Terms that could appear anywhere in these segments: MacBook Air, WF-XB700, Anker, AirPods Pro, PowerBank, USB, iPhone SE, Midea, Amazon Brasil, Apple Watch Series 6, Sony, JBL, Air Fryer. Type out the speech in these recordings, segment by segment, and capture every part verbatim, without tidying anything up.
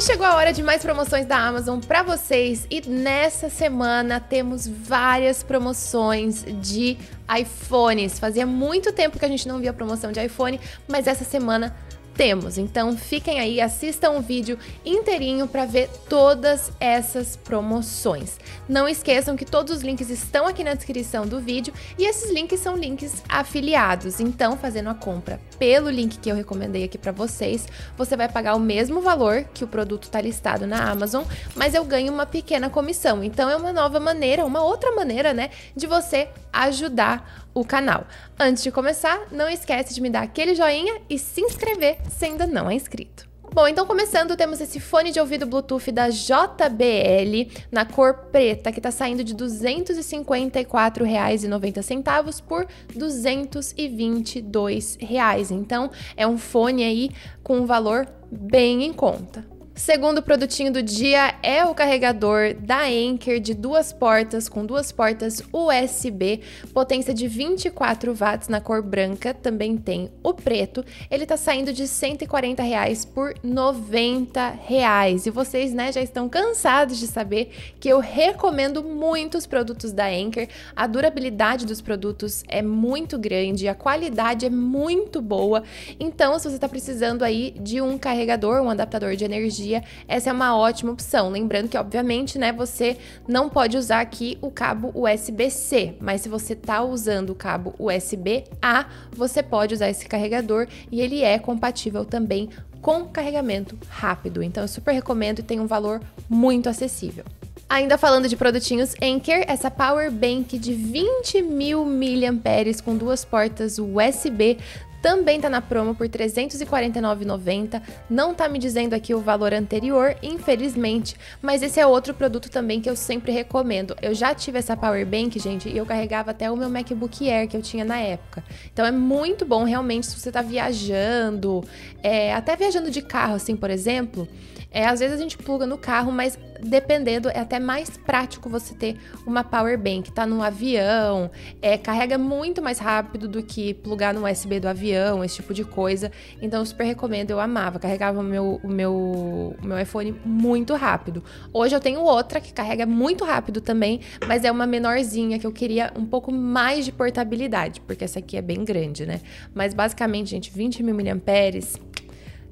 E chegou a hora de mais promoções da Amazon para vocês, e nessa semana temos várias promoções de iPhones. Fazia muito tempo que a gente não via promoção de iPhone, mas essa semana temos. Então fiquem aí, assistam o vídeo inteirinho para ver todas essas promoções. Não esqueçam que todos os links estão aqui na descrição do vídeo, e esses links são links afiliados. Então, fazendo a compra pelo link que eu recomendei aqui para vocês, você vai pagar o mesmo valor que o produto está listado na Amazon, mas eu ganho uma pequena comissão. Então é uma nova maneira, uma outra maneira, né, de você ajudar o canal. Antes de começar, não esquece de me dar aquele joinha e se inscrever se ainda não é inscrito. Bom, então começando, temos esse fone de ouvido Bluetooth da J B L na cor preta, que tá saindo de duzentos e cinquenta e quatro reais e noventa centavos por duzentos e vinte e dois reais. Então é um fone aí com um valor bem em conta. Segundo produtinho do dia é o carregador da Anker de duas portas, com duas portas U S B, potência de vinte e quatro watts na cor branca, também tem o preto. Ele tá saindo de cento e quarenta reais por noventa reais. E vocês, né, já estão cansados de saber que eu recomendo muito os produtos da Anker. A durabilidade dos produtos é muito grande, a qualidade é muito boa. Então, se você tá precisando aí de um carregador, um adaptador de energia, essa é uma ótima opção. Lembrando que, obviamente, né, você não pode usar aqui o cabo U S B C, mas se você tá usando o cabo U S B A, você pode usar esse carregador, e ele é compatível também com carregamento rápido. Então eu super recomendo, e tem um valor muito acessível. Ainda falando de produtinhos Anker, essa Power Bank de vinte mil miliamperes com duas portas U S B, também tá na promo por trezentos e quarenta e nove reais e noventa centavos. Não tá me dizendo aqui o valor anterior, infelizmente, mas esse é outro produto também que eu sempre recomendo. Eu já tive essa Power Bank, gente, e eu carregava até o meu MacBook Air que eu tinha na época. Então é muito bom, realmente, se você tá viajando, é, até viajando de carro, assim, por exemplo. É, às vezes a gente pluga no carro, mas dependendo, é até mais prático você ter uma Power Bank. Tá no avião, é, carrega muito mais rápido do que plugar no U S B do avião, esse tipo de coisa. Então eu super recomendo, eu amava, carregava o meu, o meu, o meu iPhone muito rápido. Hoje eu tenho outra que carrega muito rápido também, mas é uma menorzinha, que eu queria um pouco mais de portabilidade, porque essa aqui é bem grande, né? Mas basicamente, gente, vinte mil miliamperes,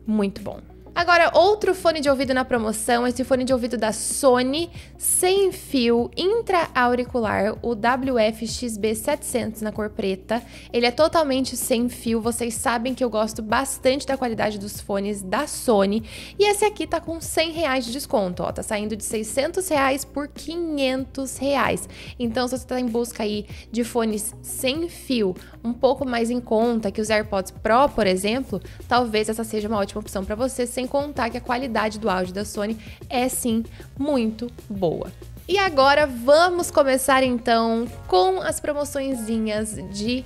muito bom. Agora, outro fone de ouvido na promoção, esse fone de ouvido da Sony, sem fio, intra-auricular, o W F X B setecentos na cor preta. Ele é totalmente sem fio, vocês sabem que eu gosto bastante da qualidade dos fones da Sony. E esse aqui tá com cem reais de desconto, ó, tá saindo de seiscentos reais por quinhentos reais. Então, se você tá em busca aí de fones sem fio, um pouco mais em conta que os AirPods Pro, por exemplo, talvez essa seja uma ótima opção pra você, sem contar que a qualidade do áudio da Sony é sim muito boa. E agora vamos começar então com as promoçõezinhas de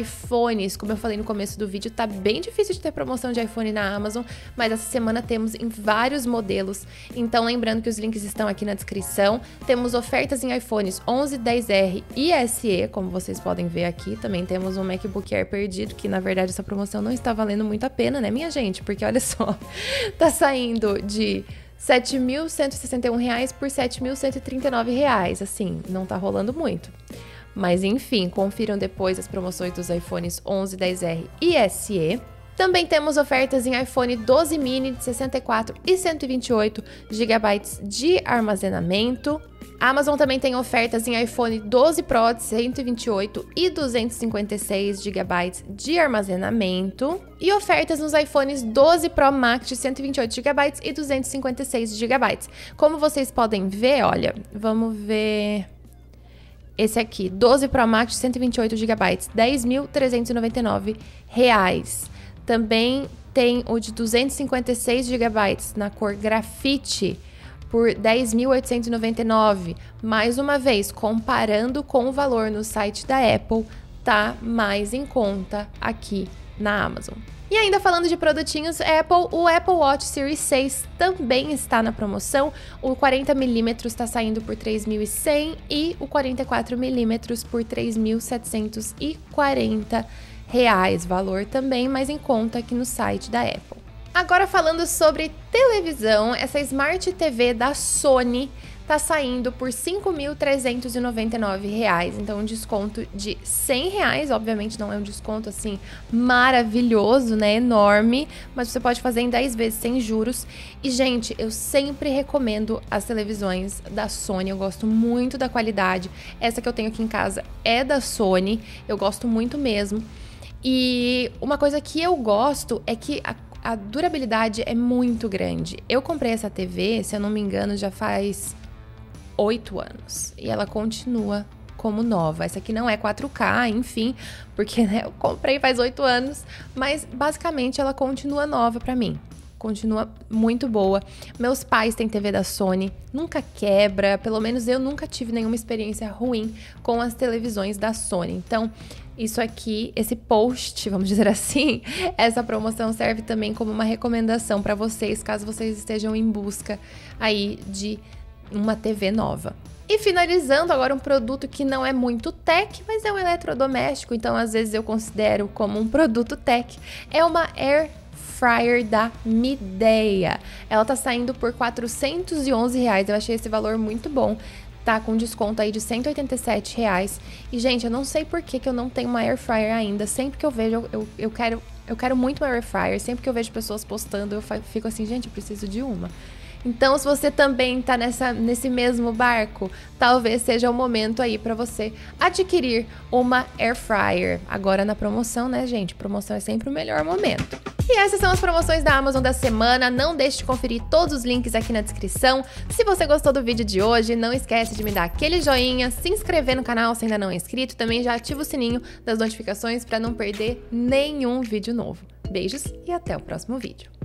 iPhones. Como eu falei no começo do vídeo, tá bem difícil de ter promoção de iPhone na Amazon, mas essa semana temos em vários modelos. Então lembrando que os links estão aqui na descrição. Temos ofertas em iPhones onze, dez R e S E, como vocês podem ver aqui. Também temos um MacBook Air perdido, que na verdade essa promoção não está valendo muito a pena, né, minha gente? Porque olha só, tá saindo de sete mil cento e sessenta e um reais por sete mil cento e trinta e nove reais, assim, não tá rolando muito. Mas enfim, confiram depois as promoções dos iPhones onze, dez R e S E. Também temos ofertas em iPhone doze mini de sessenta e quatro e cento e vinte e oito gigabytes de armazenamento. A Amazon também tem ofertas em iPhone doze Pro de cento e vinte e oito e duzentos e cinquenta e seis gigabytes de armazenamento. E ofertas nos iPhones doze Pro Max de cento e vinte e oito gigabytes e duzentos e cinquenta e seis gigabytes. Como vocês podem ver, olha, vamos ver... Esse aqui, doze Pro Max de cento e vinte e oito gigabytes, dez mil trezentos e noventa e nove reais. Também tem o de duzentos e cinquenta e seis gigabytes na cor grafite por dez mil oitocentos e noventa e nove reais. Mais uma vez, comparando com o valor no site da Apple, tá mais em conta aqui na Amazon. E ainda falando de produtinhos Apple, o Apple Watch Series seis também está na promoção. O quarenta milímetros está saindo por três mil e cem reais e o quarenta e quatro milímetros por três mil setecentos e quarenta reais. Valor também mais em conta aqui no site da Apple. Agora falando sobre televisão, essa Smart T V da Sony tá saindo por cinco mil trezentos e noventa e nove reais, então um desconto de cem reais, obviamente não é um desconto assim maravilhoso, né, enorme, mas você pode fazer em dez vezes sem juros. E gente, eu sempre recomendo as televisões da Sony, eu gosto muito da qualidade. Essa que eu tenho aqui em casa é da Sony, eu gosto muito mesmo. E uma coisa que eu gosto é que a A durabilidade é muito grande. Eu comprei essa T V, se eu não me engano, já faz oito anos. E ela continua como nova. Essa aqui não é quatro K, enfim, porque né, eu comprei faz oito anos. Mas basicamente ela continua nova pra mim. Continua muito boa. Meus pais têm T V da Sony, nunca quebra. Pelo menos eu nunca tive nenhuma experiência ruim com as televisões da Sony. Então, isso aqui, esse post, vamos dizer assim, essa promoção serve também como uma recomendação para vocês, caso vocês estejam em busca aí de uma T V nova. E finalizando agora um produto que não é muito tech, mas é um eletrodoméstico, então às vezes eu considero como um produto tech, é uma Air Fryer da Midea. Ela tá saindo por quatrocentos e onze reais, eu achei esse valor muito bom. Tá com desconto aí de cento e oitenta e sete reais. E, gente, eu não sei por que, que eu não tenho uma Air Fryer ainda. Sempre que eu vejo, eu, eu, eu, quero, eu quero muito uma Air Fryer. Sempre que eu vejo pessoas postando, eu fico assim, gente, eu preciso de uma. Então, se você também tá nessa, nesse mesmo barco, talvez seja o momento aí para você adquirir uma Air Fryer. Agora na promoção, né, gente? Promoção é sempre o melhor momento. E essas são as promoções da Amazon da semana. Não deixe de conferir todos os links aqui na descrição. Se você gostou do vídeo de hoje, não esquece de me dar aquele joinha, se inscrever no canal se ainda não é inscrito, também já ativa o sininho das notificações para não perder nenhum vídeo novo. Beijos e até o próximo vídeo.